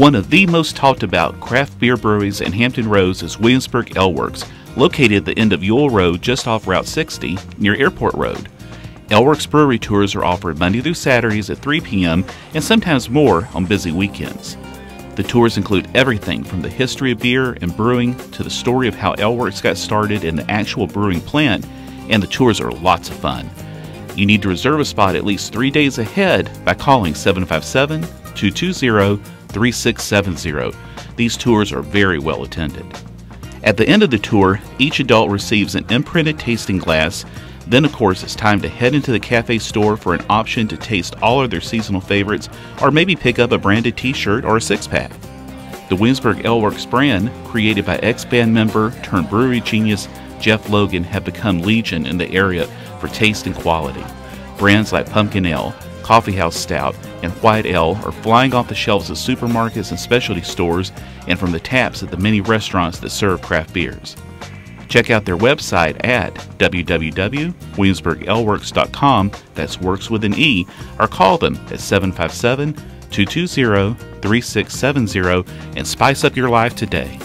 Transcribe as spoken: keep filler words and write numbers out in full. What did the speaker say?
One of the most talked about craft beer breweries in Hampton Roads is Williamsburg Alewerks, located at the end of Ewell Road just off Route sixty near Airport Road. Alewerks brewery tours are offered Monday through Saturdays at three p m and sometimes more on busy weekends. The tours include everything from the history of beer and brewing to the story of how Alewerks got started in the actual brewing plant, and the tours are lots of fun. You need to reserve a spot at least three days ahead by calling seven five seven, two two zero, three six seven zero. These tours are very well attended. At the end of the tour, each adult receives an imprinted tasting glass. Then, of course, it's time to head into the cafe store for an option to taste all of their seasonal favorites, or maybe pick up a branded t-shirt or a six-pack. The Williamsburg Alewerks brand, created by ex-band member turned brewery genius Jeff Logan, have become legion in the area for taste and quality. Brands like Pumpkin Ale, Coffee House Stout, and White Ale are flying off the shelves at supermarkets and specialty stores, and from the taps at the many restaurants that serve craft beers. Check out their website at w w w dot williamsburg alewerks dot com, that's works with an E, or call them at seven five seven, two two zero, three six seven zero and spice up your life today.